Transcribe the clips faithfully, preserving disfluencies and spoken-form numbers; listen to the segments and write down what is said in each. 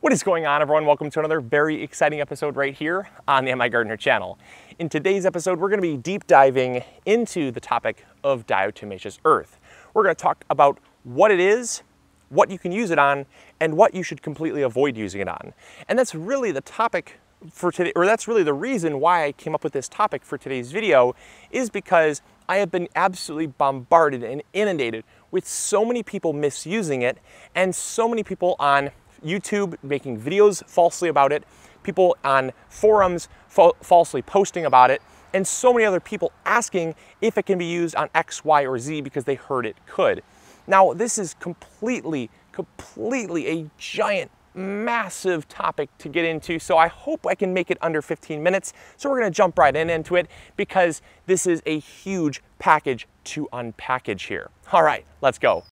What is going on, everyone? Welcome to another very exciting episode right here on the MIgardener channel. In today's episode, we're going to be deep diving into the topic of diatomaceous earth. We're going to talk about what it is, what you can use it on, and what you should completely avoid using it on. And that's really the topic for today, or that's really the reason why I came up with this topic for today's video, is because I have been absolutely bombarded and inundated with so many people misusing it and so many people on YouTube making videos falsely about it, people on forums fa falsely posting about it, and so many other people asking if it can be used on X, Y, or Z because they heard it could. Now, this is completely, completely a giant, massive topic to get into, so I hope I can make it under fifteen minutes. So we're gonna jump right in into it because this is a huge package to unpackage here. All right, let's go.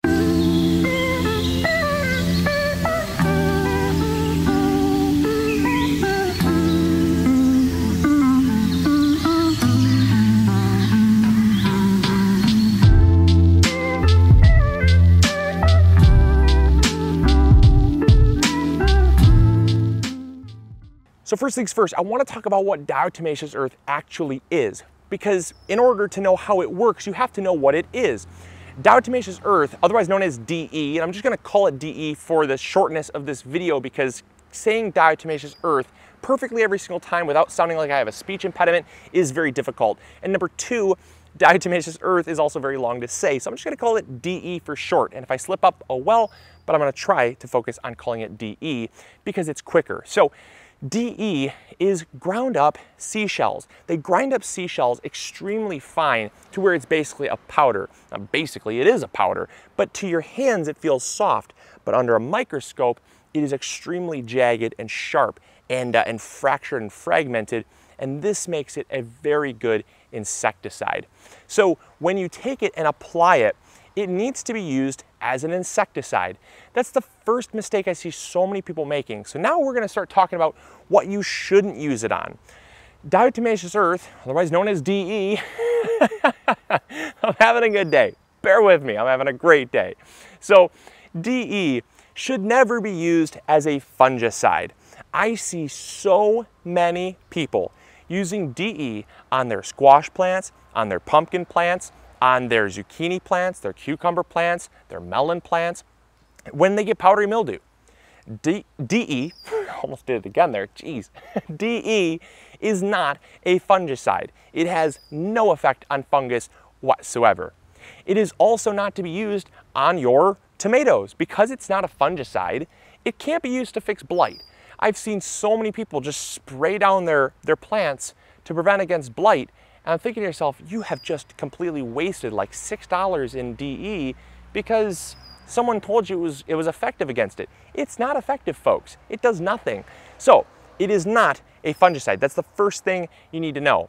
So first things first, I want to talk about what diatomaceous earth actually is, because in order to know how it works, you have to know what it is. Diatomaceous earth, otherwise known as D E, and I'm just going to call it D E for the shortness of this video, because saying diatomaceous earth perfectly every single time without sounding like I have a speech impediment is very difficult. And number two, diatomaceous earth is also very long to say, so I'm just going to call it D E for short. And if I slip up, oh well, but I'm going to try to focus on calling it D E because it's quicker. So D E is ground up seashells. They grind up seashells extremely fine to where it's basically a powder. Now, basically it is a powder, but to your hands it feels soft, but under a microscope it is extremely jagged and sharp and, uh, and fractured and fragmented, and this makes it a very good insecticide. So when you take it and apply it, it needs to be used as an insecticide. That's the first mistake I see so many people making. So now we're gonna start talking about what you shouldn't use it on. Diatomaceous earth, otherwise known as D E, I'm having a good day. Bear with me, I'm having a great day. So D E should never be used as a fungicide. I see so many people using D E on their squash plants, on their pumpkin plants, on their zucchini plants, their cucumber plants, their melon plants, when they get powdery mildew. D DE, almost did it again there, geez. D E is not a fungicide. It has no effect on fungus whatsoever. It is also not to be used on your tomatoes. Because it's not a fungicide, it can't be used to fix blight. I've seen so many people just spray down their, their plants to prevent against blight, and I'm thinking to yourself, you have just completely wasted like six dollars in D E because someone told you it was, it was effective against it. It's not effective, folks. It does nothing. So it is not a fungicide. That's the first thing you need to know.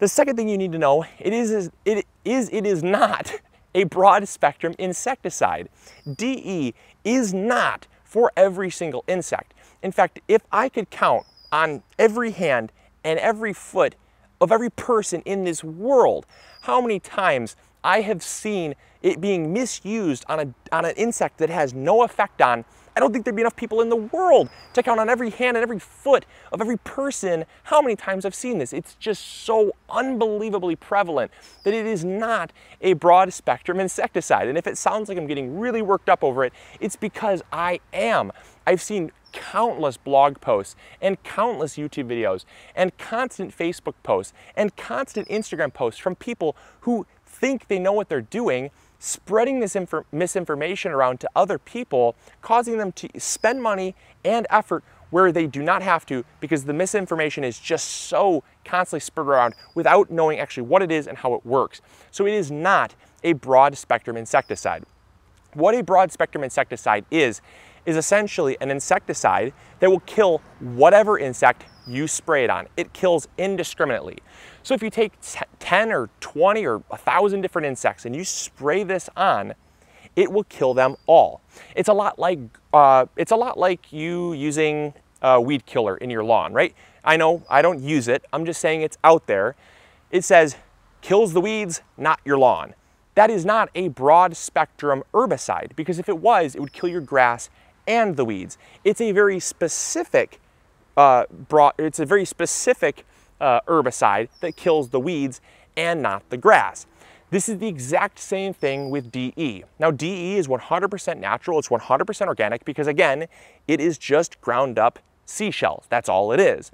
The second thing you need to know, it is, it is, it is not a broad spectrum insecticide. D E is not for every single insect. In fact, if I could count on every hand and every foot of every person in this world, how many times I have seen it being misused on, a, on an insect that has no effect on, I don't think there'd be enough people in the world to count on every hand and every foot of every person how many times I've seen this. It's just so unbelievably prevalent that it is not a broad spectrum insecticide. And if it sounds like I'm getting really worked up over it, it's because I am. I've seen countless blog posts and countless YouTube videos and constant Facebook posts and constant Instagram posts from people who think they know what they're doing, spreading this misinformation around to other people, causing them to spend money and effort where they do not have to, because the misinformation is just so constantly spread around without knowing actually what it is and how it works. So it is not a broad spectrum insecticide. What a broad spectrum insecticide is, is essentially an insecticide that will kill whatever insect you spray it on. It kills indiscriminately. So if you take ten or twenty or a thousand different insects and you spray this on, it will kill them all. It's a lot like, uh, it's a lot like you using a weed killer in your lawn, right? I know I don't use it. I'm just saying it's out there. It says, kills the weeds, not your lawn. That is not a broad spectrum herbicide, because if it was, it would kill your grass and the weeds. It's a very specific uh, broad, it's a very specific uh, herbicide that kills the weeds and not the grass. This is the exact same thing with D E. Now, D E is one hundred percent natural, it's one hundred percent organic because, again, it is just ground up seashells. That's all it is.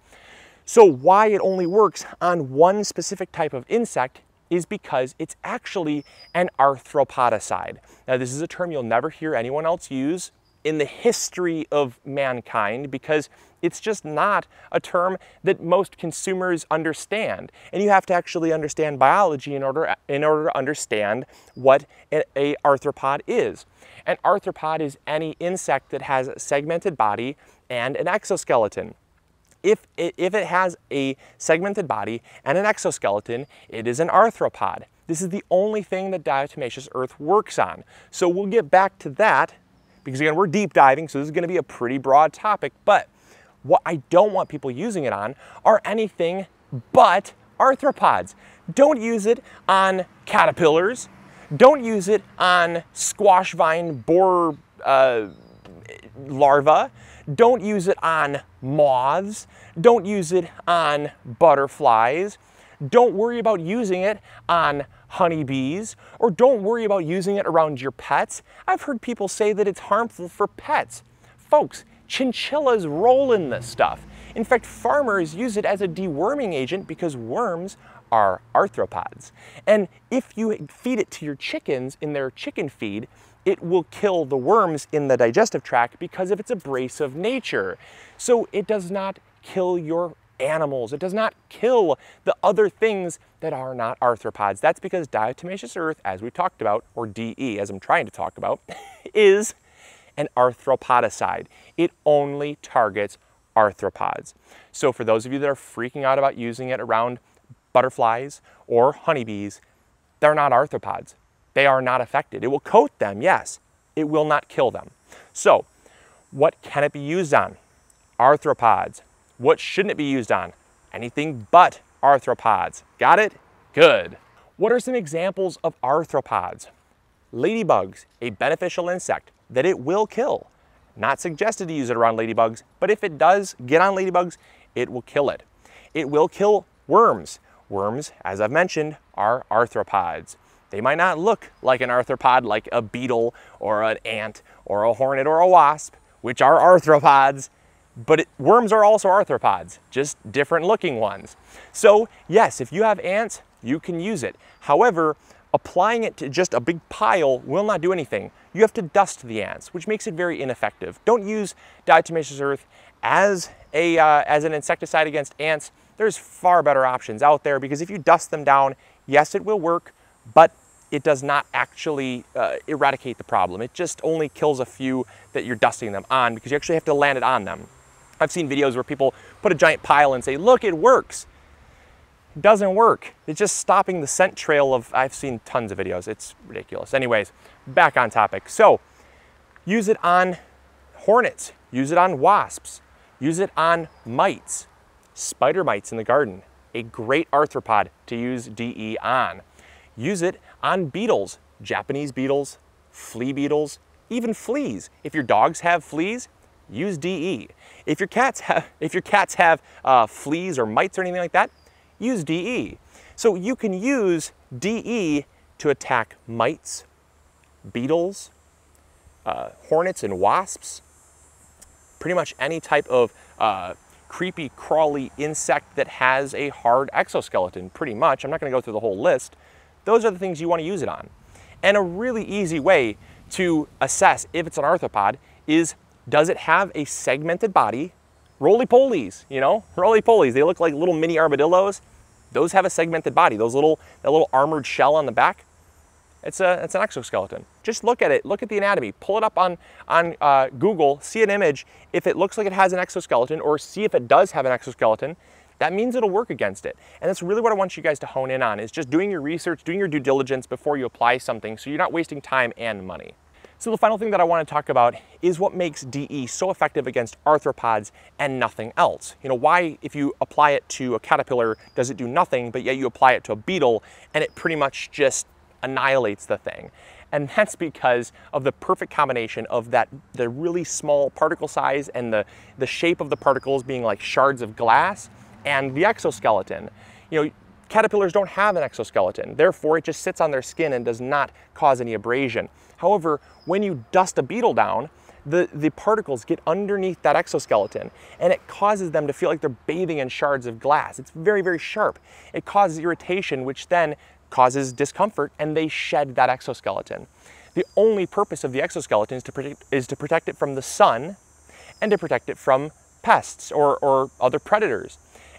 So why it only works on one specific type of insect is because it's actually an arthropodicide. Now, this is a term you'll never hear anyone else use in the history of mankind because it's just not a term that most consumers understand. And you have to actually understand biology in order, in order to understand what an arthropod is. An arthropod is any insect that has a segmented body and an exoskeleton. If it, if it has a segmented body and an exoskeleton, it is an arthropod. This is the only thing that diatomaceous earth works on. So we'll get back to that because, again, we're deep diving, so this is going to be a pretty broad topic. But what I don't want people using it on are anything but arthropods. Don't use it on caterpillars. Don't use it on squash vine borer uh, larvae. Don't use it on moths. Don't use it on butterflies. Don't worry about using it on honeybees, or don't worry about using it around your pets. I've heard people say that it's harmful for pets. Folks, chinchillas roll in this stuff. In fact, farmers use it as a deworming agent because worms are arthropods. And if you feed it to your chickens in their chicken feed, it will kill the worms in the digestive tract because of its abrasive nature. So it does not kill your animals. It does not kill the other things that are not arthropods. That's because diatomaceous earth, as we talked about, or D E, as I'm trying to talk about, is an arthropodicide. It only targets arthropods. So for those of you that are freaking out about using it around butterflies or honeybees, they're not arthropods. They are not affected. It will coat them, yes. It will not kill them. So what can it be used on? Arthropods. What shouldn't it be used on? Anything but arthropods. Got it? Good. What are some examples of arthropods? Ladybugs, a beneficial insect that it will kill. Not suggested to use it around ladybugs, but if it does get on ladybugs, it will kill it. It will kill worms. Worms, as I've mentioned, are arthropods. They might not look like an arthropod, like a beetle or an ant or a hornet or a wasp, which are arthropods, but it, worms are also arthropods, just different looking ones. So yes, if you have ants, you can use it. However, applying it to just a big pile will not do anything. You have to dust the ants, which makes it very ineffective. Don't use diatomaceous earth as, a, uh, as an insecticide against ants. There's far better options out there because if you dust them down, yes, it will work, but it does not actually uh, eradicate the problem. It just only kills a few that you're dusting them on because you actually have to land it on them. I've seen videos where people put a giant pile and say, look, it works. It doesn't work. It's just stopping the scent trail of, I've seen tons of videos. It's ridiculous. Anyways, back on topic. So use it on hornets, use it on wasps, use it on mites, spider mites in the garden, a great arthropod to use D E on. Use it on beetles, Japanese beetles, flea beetles, even fleas. If your dogs have fleas, use D E. If your cats have, if your cats have uh, fleas or mites or anything like that, use D E. So you can use D E to attack mites, beetles, uh, hornets and wasps, pretty much any type of uh, creepy crawly insect that has a hard exoskeleton, pretty much. I'm not gonna go through the whole list. Those are the things you want to use it on. And a really easy way to assess if it's an arthropod is, does it have a segmented body? Roly-polies, you know, roly-polies. They look like little mini armadillos. Those have a segmented body. Those little, that little armored shell on the back, it's, a, it's an exoskeleton. Just look at it. Look at the anatomy. Pull it up on, on uh, Google, see an image. If it looks like it has an exoskeleton, or see if it does have an exoskeleton, that means it'll work against it. And that's really what I want you guys to hone in on, is just doing your research, doing your due diligence before you apply something so you're not wasting time and money. So the final thing that I want to talk about is what makes D E so effective against arthropods and nothing else. You know, why if you apply it to a caterpillar does it do nothing, but yet you apply it to a beetle and it pretty much just annihilates the thing. and that's because of the perfect combination of that the really small particle size and the, the shape of the particles being like shards of glass and the exoskeleton. You know, caterpillars don't have an exoskeleton, therefore it just sits on their skin and does not cause any abrasion. However, when you dust a beetle down, the, the particles get underneath that exoskeleton and it causes them to feel like they're bathing in shards of glass. It's very, very sharp. It causes irritation, which then causes discomfort, and they shed that exoskeleton. The only purpose of the exoskeleton is to protect, is to protect it from the sun and to protect it from pests or, or other predators.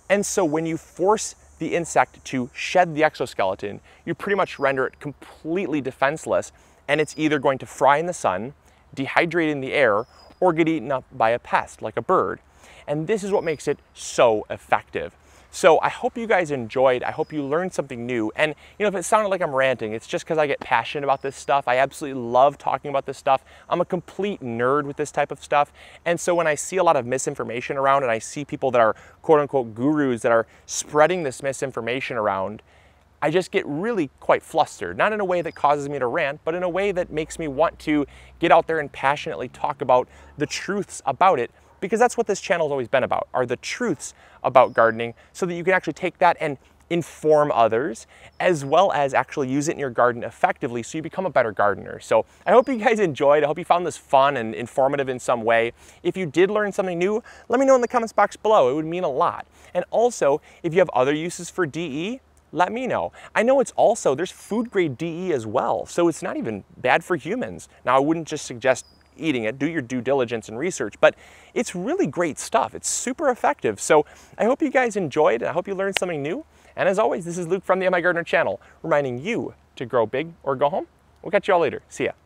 And so when you force the insect to shed the exoskeleton, you pretty much render it completely defenseless, and it's either going to fry in the sun, dehydrate in the air, or get eaten up by a pest like a bird. And this is what makes it so effective. So I hope you guys enjoyed. I hope you learned something new. And you know, if it sounded like I'm ranting, it's just because I get passionate about this stuff. I absolutely love talking about this stuff. I'm a complete nerd with this type of stuff. And so when I see a lot of misinformation around and I see people that are quote unquote gurus that are spreading this misinformation around, I just get really quite flustered, not in a way that causes me to rant, but in a way that makes me want to get out there and passionately talk about the truths about it, because that's what this channel's always been about, are the truths about gardening, so that you can actually take that and inform others, as well as actually use it in your garden effectively so you become a better gardener. So I hope you guys enjoyed. I hope you found this fun and informative in some way. If you did learn something new, let me know in the comments box below. It would mean a lot. And also, if you have other uses for D E, let me know. I know it's also, there's food grade D E as well, so it's not even bad for humans. Now, I wouldn't just suggest eating it, do your due diligence and research, but it's really great stuff. It's super effective. So I hope you guys enjoyed, and I hope you learned something new. And as always, this is Luke from the MIgardener channel, reminding you to grow big or go home. We'll catch you all later. See ya.